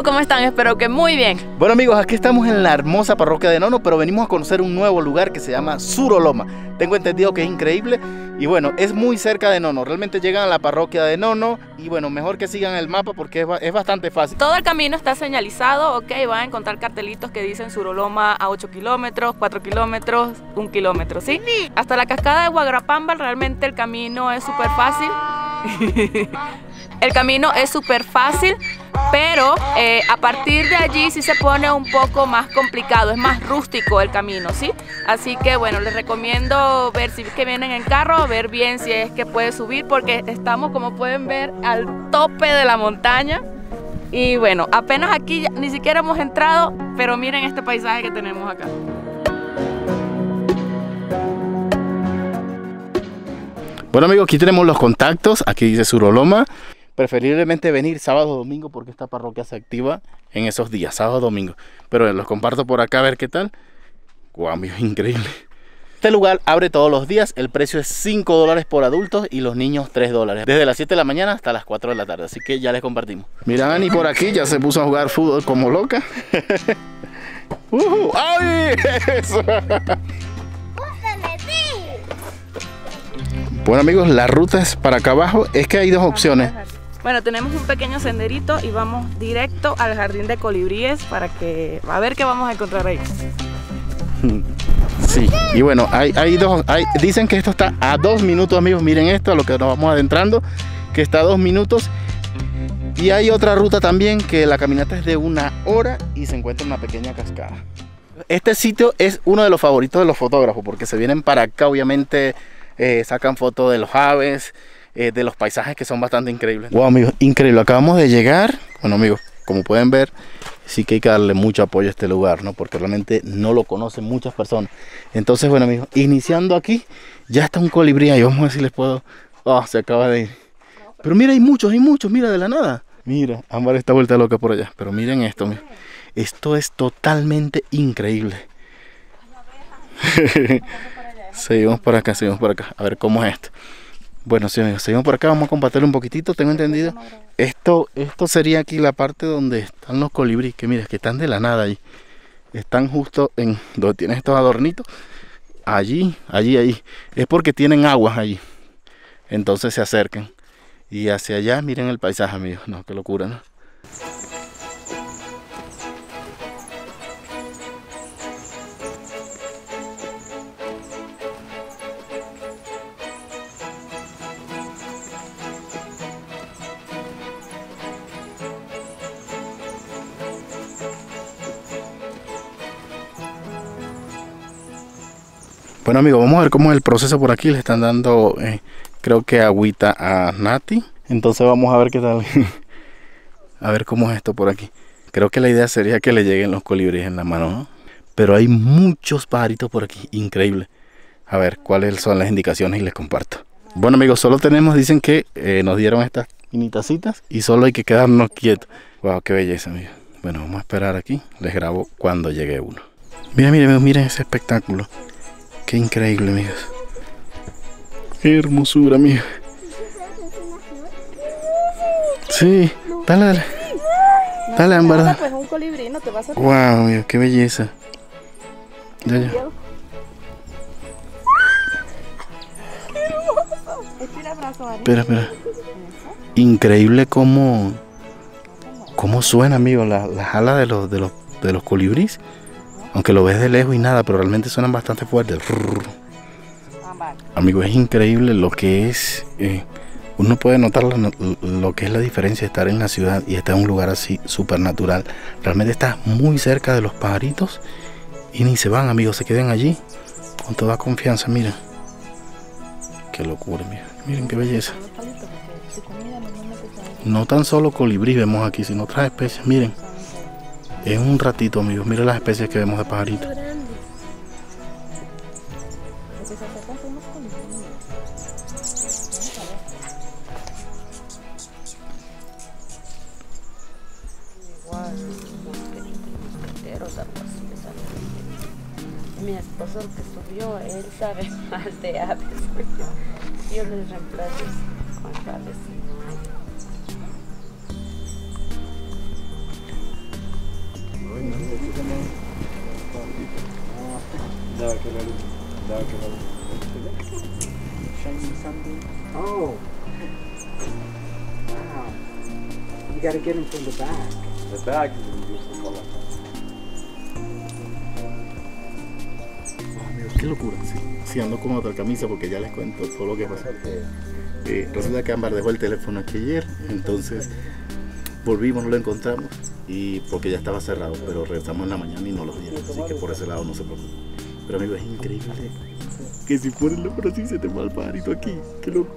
Hello, ¿cómo están? Espero que muy bien. Bueno amigos, aquí estamos en la hermosa parroquia de Nono, pero venimos a conocer un nuevo lugar que se llama Zuro Loma. Tengo entendido que es increíble y bueno, es muy cerca de Nono. Realmente llegan a la parroquia de Nono y bueno, mejor que sigan el mapa porque es bastante fácil. Todo el camino está señalizado, ok, van a encontrar cartelitos que dicen Zuro Loma a 8 kilómetros, 4 kilómetros, 1 kilómetro, ¿sí? Hasta la cascada de Huagrapamba realmente el camino es súper fácil. El camino es súper fácil, pero a partir de allí sí se pone un poco más complicado, es más rústico el camino, ¿sí? Así que bueno, les recomiendo ver si es que vienen en carro, ver bien si es que puede subir, porque estamos, como pueden ver, al tope de la montaña. Y bueno, apenas aquí ni siquiera hemos entrado, pero miren este paisaje que tenemos acá. Bueno amigos, aquí tenemos los contactos, aquí dice Zuro Loma. Preferiblemente venir sábado o domingo porque esta parroquia se activa en esos días, sábado o domingo. Pero los comparto por acá a ver qué tal. Guau, amigo, increíble. Este lugar abre todos los días, el precio es 5 dólares por adultos y los niños 3 dólares. Desde las 7 de la mañana hasta las 4 de la tarde, así que ya les compartimos. Mira, Ani por aquí ya se puso a jugar fútbol como loca. ¡Ay! Eso. Bueno amigos, las rutas para acá abajo es que hay dos opciones. Bueno, tenemos un pequeño senderito y vamos directo al jardín de colibríes para que... a ver qué vamos a encontrar ahí. Sí, y bueno, dicen que esto está a 2 minutos, amigos. Miren esto, a lo que nos vamos adentrando, que está a 2 minutos. Y hay otra ruta también, que la caminata es de 1 hora y se encuentra una pequeña cascada. Este sitio es uno de los favoritos de los fotógrafos, porque se vienen para acá, obviamente... sacan fotos de los aves, de los paisajes que son bastante increíbles. Wow amigos, increíble, acabamos de llegar. Bueno amigos, como pueden ver, sí que hay que darle mucho apoyo a este lugar, ¿no? Porque realmente no lo conocen muchas personas. Entonces bueno amigos, iniciando aquí, ya está un colibrí ahí. Vamos a ver si les puedo... Oh, se acaba de ir. Pero mira, hay muchos, mira, de la nada. Mira, Ámbar está vuelta loca por allá. Pero miren esto, miren. Esto es totalmente increíble. Seguimos por acá, a ver cómo es esto. Bueno, sí, amigos, seguimos por acá, vamos a compartirlo un poquitito, tengo entendido. Esto sería aquí la parte donde están los colibríes, que mira, que están de la nada ahí. Están justo en donde tienen estos adornitos. Allí. Es porque tienen aguas allí. Entonces se acercan. Y hacia allá, miren el paisaje, amigos. No, qué locura, ¿no? Bueno amigos, vamos a ver cómo es el proceso por aquí. Le están dando, creo que agüita a Nati. Entonces vamos a ver qué tal. A ver cómo es esto por aquí. Creo que la idea sería que le lleguen los colibríes en la mano, ¿no? Pero hay muchos pajaritos por aquí, increíble. A ver cuáles son las indicaciones y les comparto. Bueno amigos, solo tenemos, dicen que nos dieron estas pinitacitas y solo hay que quedarnos quietos. Wow, qué belleza amigos. Bueno, vamos a esperar aquí. Les grabo cuando llegue uno. Miren ese espectáculo. Qué increíble, amigos. Qué hermosura, amigos. Sí, dale, en verdad. Pues un colibrí, no te vas a... Wow, amigos, qué belleza. Ya. Qué hermoso. Espera. Increíble cómo suena, amigos, las alas de los colibríes. Aunque lo ves de lejos y nada, pero realmente suenan bastante fuertes. Amigo, es increíble lo que es. Uno puede notar lo que es la diferencia de estar en la ciudad y estar en un lugar así súper natural. Realmente estás muy cerca de los pajaritos y ni se van, amigos. Se quedan allí con toda confianza. Miren. Qué locura, miren qué belleza. No tan solo colibrí vemos aquí, sino otras especies. Miren. En un ratito, amigos, miren las especies que vemos de pajaritos. Mi esposo, el que subió, él sabe más de aves. Yo les reemplazo con aves. Shining something. Oh. Wow. You gotta get him from the back. The back is a beautiful color. Oh, amigos, qué locura. Sí, ando con otra camisa porque ya les cuento todo lo que pasó. Resulta que Ámbar dejó el teléfono aquí ayer, entonces volvimos, no lo encontramos, y porque ya estaba cerrado, pero regresamos en la mañana y no lo vieron, así que por ese lado no se preocupen. Pero amigo, es increíble que si pones la brazo y se te va el pajarito aquí, qué loco.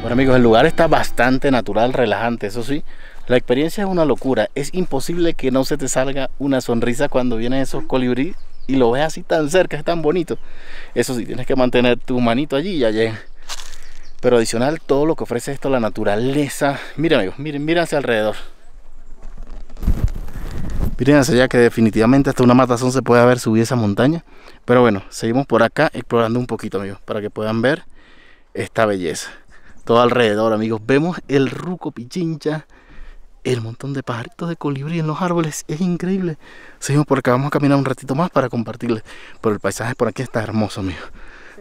Bueno amigos, el lugar está bastante natural, relajante, eso sí. La experiencia es una locura. Es imposible que no se te salga una sonrisa cuando vienen esos colibrí y lo ves así tan cerca, es tan bonito. Eso sí, tienes que mantener tu manito allí y ya llega. Pero adicional, todo lo que ofrece esto, la naturaleza. Miren amigos, miren hacia alrededor. Miren hacia allá, que definitivamente hasta una matazón se puede haber subido esa montaña. Pero bueno, seguimos por acá explorando un poquito amigos, para que puedan ver esta belleza. Todo alrededor amigos, vemos el Rucu Pichincha, el montón de pajaritos de colibrí en los árboles, es increíble. Seguimos por acá, vamos a caminar un ratito más para compartirles, pero el paisaje por aquí está hermoso amigos,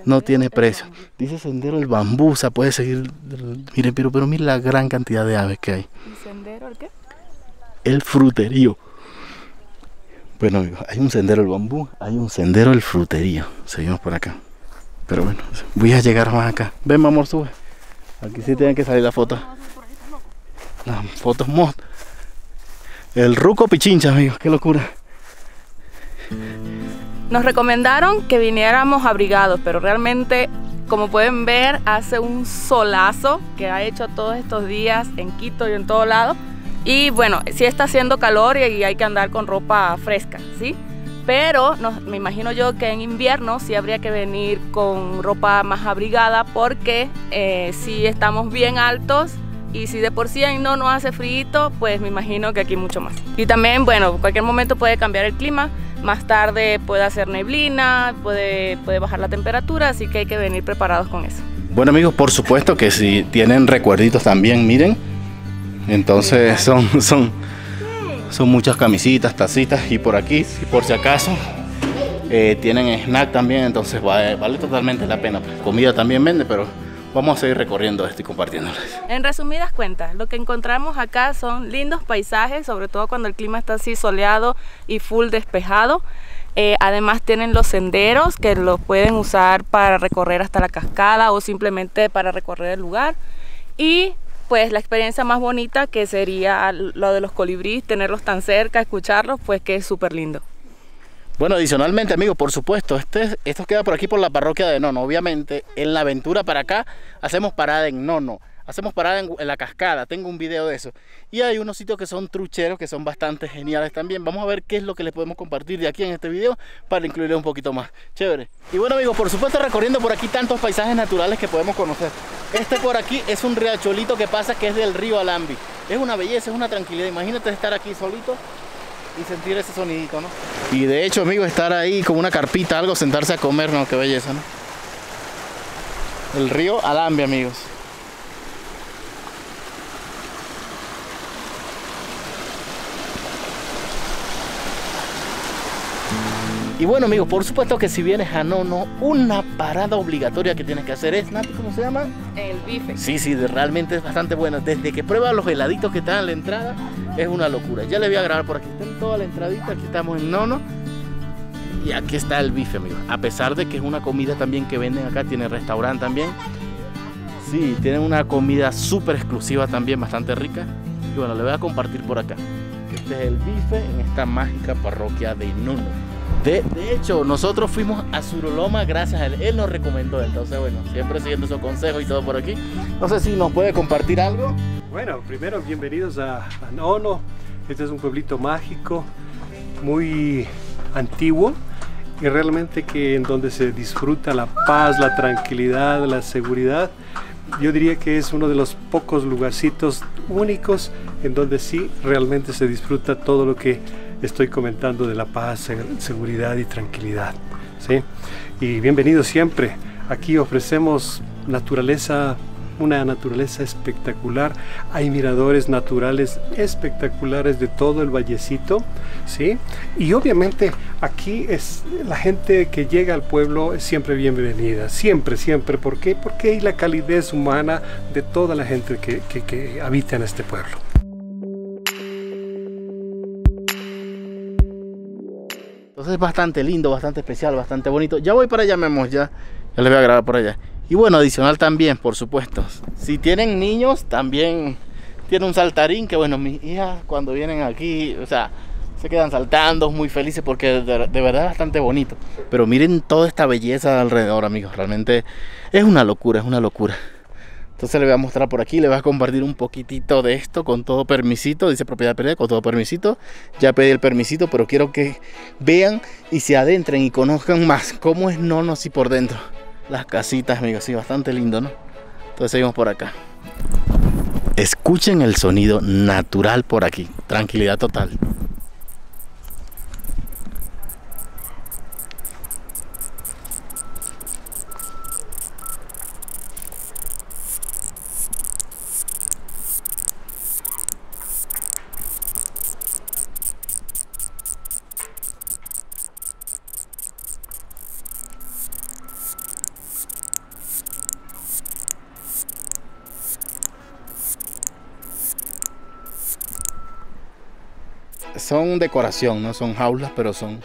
no tiene precio. Dice sendero el bambusa, puede seguir, miren, pero miren la gran cantidad de aves que hay. ¿Y sendero el qué? El fruterío. Bueno amigos, hay un sendero el bambú, hay un sendero el fruterío, seguimos por acá. Pero bueno, voy a llegar más acá, ven mi amor, sube. Aquí sí tienen que salir las fotos. Las fotos mod. El Rucu Pichincha, amigos. Qué locura. Nos recomendaron que viniéramos abrigados, pero realmente, como pueden ver, hace un solazo que ha hecho todos estos días en Quito y en todo lado. Y bueno, sí está haciendo calor y hay que andar con ropa fresca, ¿sí? Pero me imagino yo que en invierno sí habría que venir con ropa más abrigada porque si estamos bien altos y si de por sí no nos hace frío, pues me imagino que aquí mucho más. Y también, bueno, cualquier momento puede cambiar el clima, más tarde puede hacer neblina, puede bajar la temperatura, así que hay que venir preparados con eso. Bueno amigos, por supuesto que si tienen recuerditos también, miren, entonces son muchas camisitas, tacitas, y por aquí, si por si acaso tienen snack también, entonces vale totalmente la pena. Comida también vende, pero vamos a seguir recorriendo esto y compartiéndoles. En resumidas cuentas, lo que encontramos acá son lindos paisajes, sobre todo cuando el clima está así soleado y full despejado. Además tienen los senderos que los pueden usar para recorrer hasta la cascada o simplemente para recorrer el lugar. Y pues la experiencia más bonita, que sería lo de los colibríes, tenerlos tan cerca, escucharlos, pues que es súper lindo. Bueno, adicionalmente amigos, por supuesto, esto queda por aquí por la parroquia de Nono. Obviamente en la aventura para acá hacemos parada en Nono, hacemos parada en la cascada, tengo un video de eso. Y hay unos sitios que son trucheros, que son bastante geniales también. Vamos a ver qué es lo que les podemos compartir de aquí en este video para incluirle un poquito más. Chévere. Y bueno amigos, por supuesto recorriendo por aquí tantos paisajes naturales que podemos conocer. Este por aquí es un riachuelito que pasa, que es del río Alambi. Es una belleza, es una tranquilidad. Imagínate estar aquí solito y sentir ese sonidito, ¿no? Y de hecho, amigo, estar ahí con una carpita, algo, sentarse a comer, ¿no? Qué belleza, ¿no? El río Alambi, amigos. Y bueno amigos, por supuesto que si vienes a Nono, una parada obligatoria que tienes que hacer es, Nati, ¿cómo se llama? El bife. Sí, realmente es bastante bueno. Desde que pruebas los heladitos que están en la entrada, es una locura. Ya les voy a grabar por aquí, están toda la entradita, aquí estamos en Nono. Y aquí está el bife, amigos. A pesar de que es una comida también que venden acá, tiene restaurante también. Sí, tienen una comida súper exclusiva también, bastante rica. Y bueno, les voy a compartir por acá. Este es el bife en esta mágica parroquia de Nono. De hecho, nosotros fuimos a Zuro Loma gracias a él. Él nos recomendó, entonces bueno, siempre siguiendo sus consejos y todo por aquí. No sé si nos puede compartir algo. Bueno, primero bienvenidos a Nono. Este es un pueblito mágico, muy antiguo, y realmente que en donde se disfruta la paz, la tranquilidad, la seguridad. yo diría que es uno de los pocos lugarcitos únicos en donde sí realmente se disfruta todo lo que estoy comentando de la paz, seguridad y tranquilidad, ¿sí? Y bienvenido siempre. Aquí ofrecemos naturaleza, una naturaleza espectacular. Hay miradores naturales espectaculares de todo el vallecito, ¿sí? Y obviamente aquí es la gente que llega al pueblo es siempre bienvenida, siempre, siempre. ¿Por qué? Porque hay la calidez humana de toda la gente que habita en este pueblo. Entonces es bastante lindo, bastante especial, bastante bonito. Ya voy para allá, Memos, ya les voy a grabar por allá. Y bueno, adicional también, por supuesto, si tienen niños, también tiene un saltarín que, bueno, mis hijas cuando vienen aquí, o sea, se quedan saltando, muy felices porque de verdad es bastante bonito. Pero miren toda esta belleza alrededor, amigos, realmente es una locura, es una locura. Entonces les voy a mostrar por aquí, les voy a compartir un poquitito de esto con todo permisito, dice propiedad privada, con todo permisito. Ya pedí el permisito, pero quiero que vean y se adentren y conozcan más cómo es Nono así por dentro. Las casitas, amigos, sí, bastante lindo, ¿no? Entonces seguimos por acá. Escuchen el sonido natural por aquí, tranquilidad total. Son decoración, no son jaulas, pero son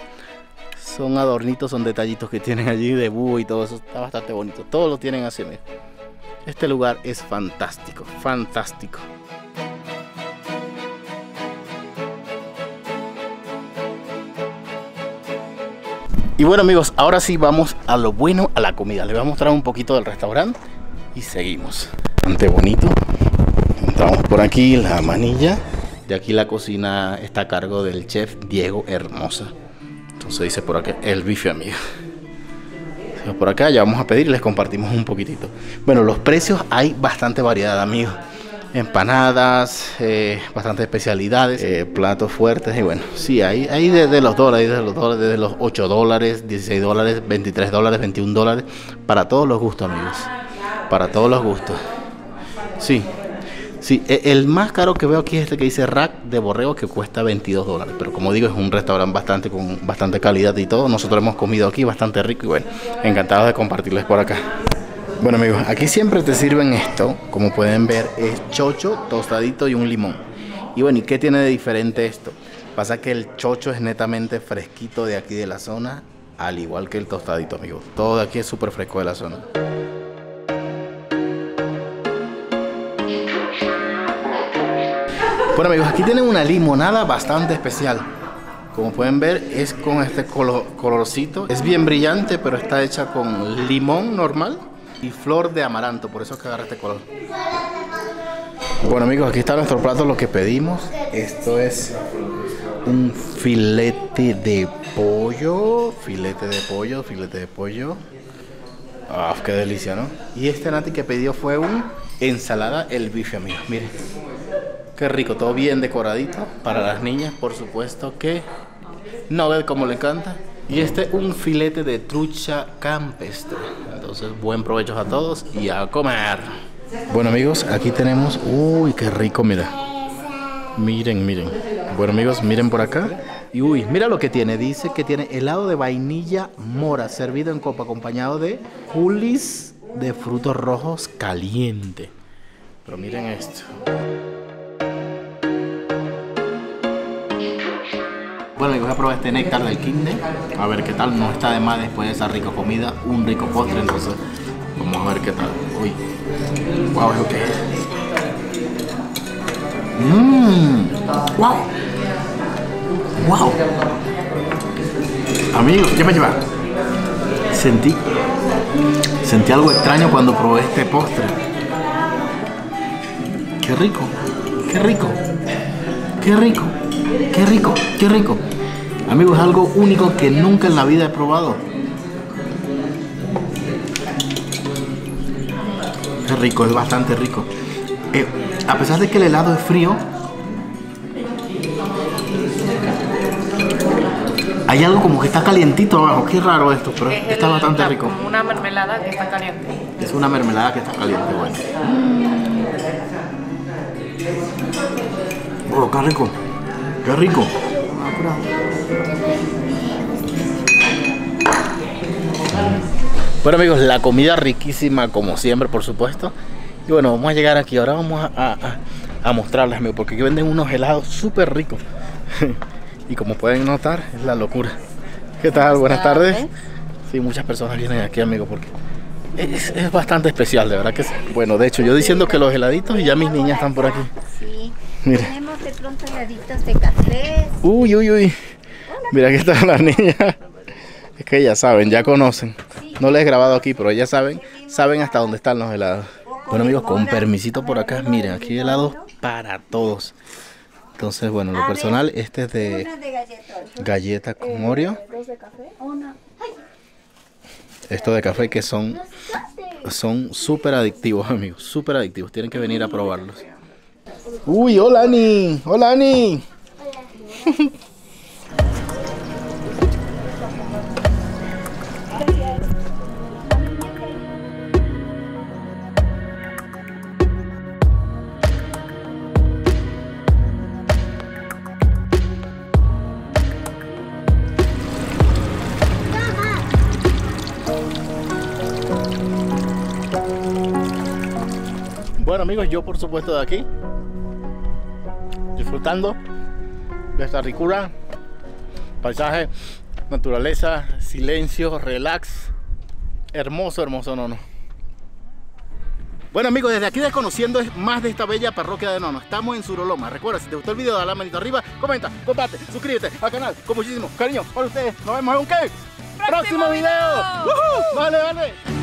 adornitos, son detallitos que tienen allí de búho y todo eso. Está bastante bonito, todo lo tienen así, mira. Este lugar es fantástico, fantástico. Y bueno, amigos, ahora sí vamos a lo bueno, a la comida. Les voy a mostrar un poquito del restaurante y seguimos. Bastante bonito. Entramos por aquí, la manilla. De aquí la cocina está a cargo del chef Diego Hermosa. Entonces dice por acá el bife, amigo. Por acá ya vamos a pedir y les compartimos un poquitito. Bueno, los precios hay bastante variedad, amigos. Empanadas, bastantes especialidades, platos fuertes. Y bueno, sí, hay desde los dólares, desde los $8, $16, $23, $21. Para todos los gustos, amigos. Para todos los gustos. Sí. Sí, el más caro que veo aquí es este que dice rack de borrego, que cuesta $22. Pero como digo, es un restaurante con bastante calidad y todo. Nosotros hemos comido aquí bastante rico y bueno, encantados de compartirles por acá. Bueno, amigos, aquí siempre te sirven esto. Como pueden ver, es chocho, tostadito y un limón. Y bueno, ¿y qué tiene de diferente esto? Pasa que el chocho es netamente fresquito de aquí de la zona, al igual que el tostadito, amigos. Todo de aquí es súper fresco de la zona. Bueno, amigos, aquí tienen una limonada bastante especial. Como pueden ver, es con este colorcito. Es bien brillante, pero está hecha con limón normal y flor de amaranto. Por eso es que agarra este color. Bueno, amigos, aquí está nuestro plato, lo que pedimos. Esto es un filete de pollo. Filete de pollo, filete de pollo. ¡Ah, qué delicia!, ¿no? Y este nati que pidió fue una ensalada, el bife, amigos. Miren. Qué rico, todo bien decoradito. Para las niñas, por supuesto que no ver cómo le encanta. Y este un filete de trucha campestre. Entonces, buen provecho a todos y a comer. Bueno, amigos, aquí tenemos... Uy, qué rico, mira. Miren, miren. Bueno, amigos, miren por acá. Y uy, mira lo que tiene. Dice que tiene helado de vainilla mora, servido en copa, acompañado de julis de frutos rojos caliente. Pero miren esto. Bueno, amigos, voy a probar este néctar del kinder, a ver qué tal. No está de más después de esa rica comida, un rico postre, entonces vamos a ver qué tal. Uy, wow, es lo que es. Wow, wow. Amigos, ¿qué me lleva? Sentí algo extraño cuando probé este postre. Qué rico, qué rico, qué rico. ¡Qué rico! ¡Qué rico! Amigos, es algo único que nunca en la vida he probado. ¡Qué rico, es bastante rico. A pesar de que el helado es frío, hay algo como que está calientito abajo. Qué raro esto, pero está bastante rico. Es como una mermelada que está caliente. Es una mermelada que está caliente, bueno. Oh, qué rico. Qué rico. Bueno amigos, la comida riquísima como siempre, por supuesto. Y bueno, vamos a llegar aquí. Ahora vamos a mostrarles, amigos, porque aquí venden unos helados súper ricos. Y como pueden notar, es la locura. ¿Qué tal? Buenas tardes. Sí, muchas personas vienen aquí, amigos, porque es bastante especial, de verdad que sí. Bueno, de hecho, yo diciendo que los heladitos y ya mis niñas están por aquí. Sí. Mira. Tenemos de pronto heladitos de café. Uy, uy, uy. Mira, aquí están las niñas. Es que ya saben, ya conocen. No les he grabado aquí, pero ya saben hasta dónde están los helados. Bueno, amigos, con permisito por acá, miren, aquí hay helados para todos. Entonces, bueno, lo personal, este es de galleta con Oreo. Esto de café que son súper adictivos, amigos, súper adictivos. Tienen que venir a probarlos. ¡Uy, hola, Ani! ¡Hola, Ani! Bueno amigos, yo por supuesto de aquí disfrutando de esta ricura, paisaje, naturaleza, silencio, relax, hermoso, hermoso Nono. Bueno amigos, desde aquí desconociendo más de esta bella parroquia de Nono. Estamos en Zuro Loma. Recuerda, si te gustó el video, dale la manito arriba, comenta, comparte, suscríbete al canal con muchísimo cariño para ustedes. Nos vemos en un próximo video. ¡Woohoo! Vale, vale.